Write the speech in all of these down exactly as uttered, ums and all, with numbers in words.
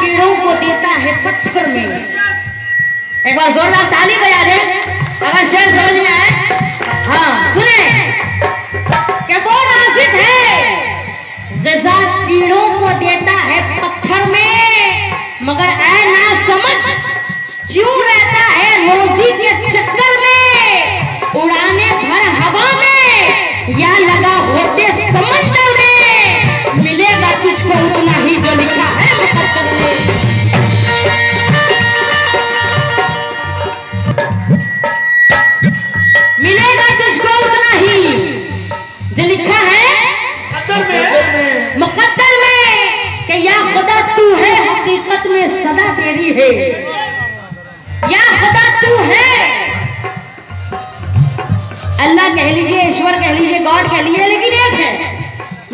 कीड़ों को देता है पत्थर में। एक बार जोरदार ताली बजा दे अगर शेर समझ में आए। हाँ सुने क्या वो नासिक है ग़िज़ा कीड़ों को देता है पत्थर में, मगर ऐ ना समझ क्यों रहता है रोजी के चक्कर में, उड़ाने भर हवा में या लगा होते समंदर में, मिलेगा तुझको उतना ही जो लिखा है मुक़द्दर में, मिलेगा तुझको उतना ही जो लिखा है मुक़द्दर में, कि या खुदा तू है हकीकत में सदा तेरी है, या खुदा तू है। अल्लाह कह लीजिए, ईश्वर कह लीजिए, गॉड कह लीजिए, लेकिन एक है,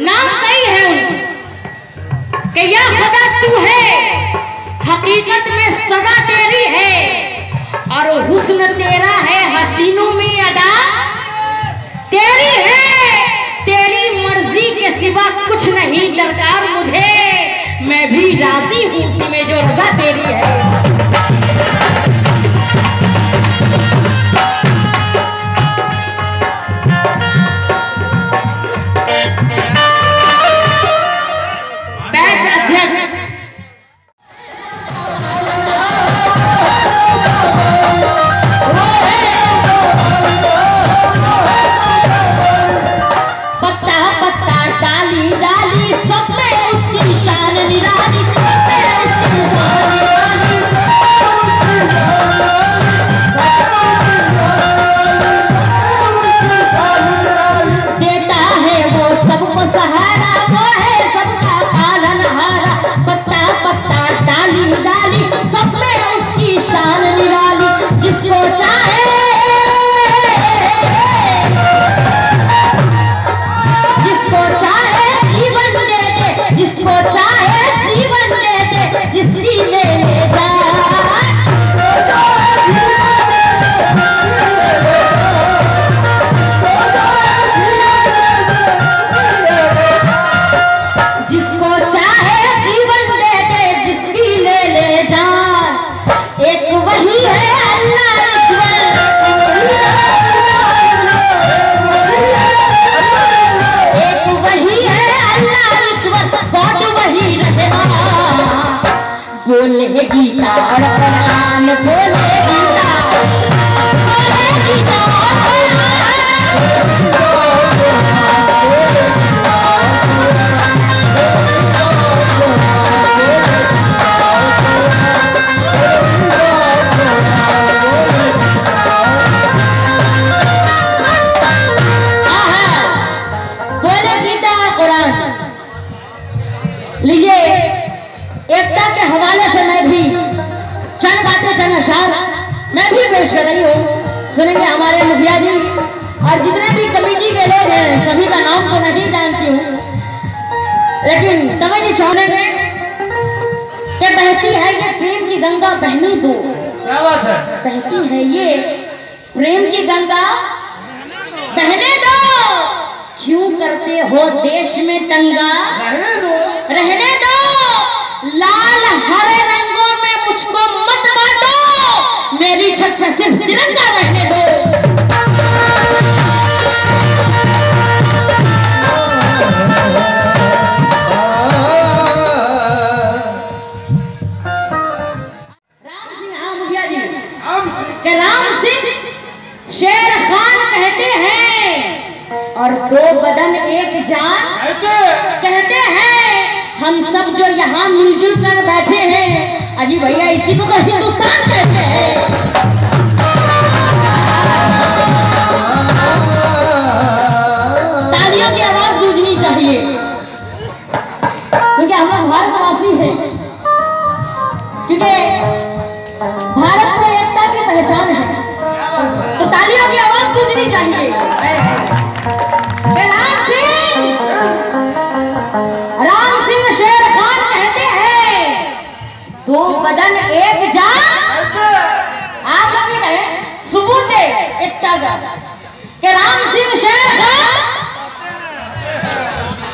नाम कई है उनका, कि या खुदा तू है हकीकत में सदा तेरी है, और हुस्न तेरा है हसीनों में अदा तेरी है, तेरी मर्जी के सिवा कुछ नहीं दरकार मुझे, मैं भी राजी हूँ उसमें जो रजा तेरी है।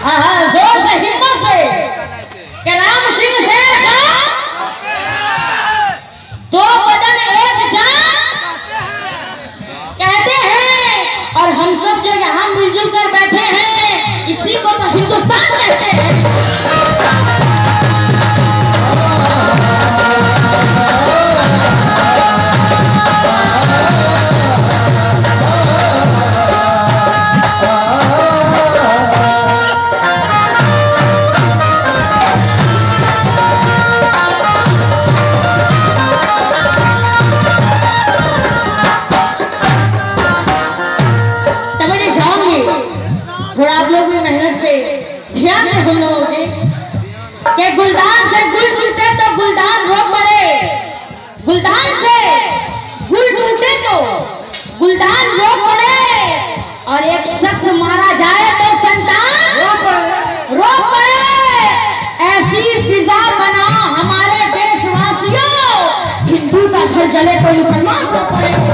हाँ हाँ जोर से हिम्मत से, कि राम सिंह शेर का जले तो मुसलमान को पड़े।